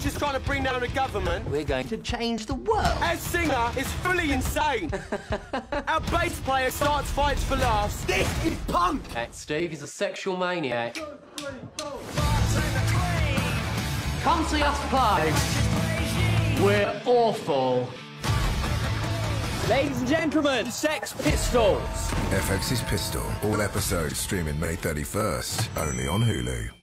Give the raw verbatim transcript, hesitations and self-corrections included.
just trying to bring down the government. We're going to change the world. Our singer is fully insane. Our bass player starts fights for laughs. This is punk. That Steve is a sexual maniac. Two, three, four, five, come see us play. We're awful. Ladies and gentlemen, Sex Pistols. F X's Pistol. All episodes streaming May thirty-first, only on Hulu.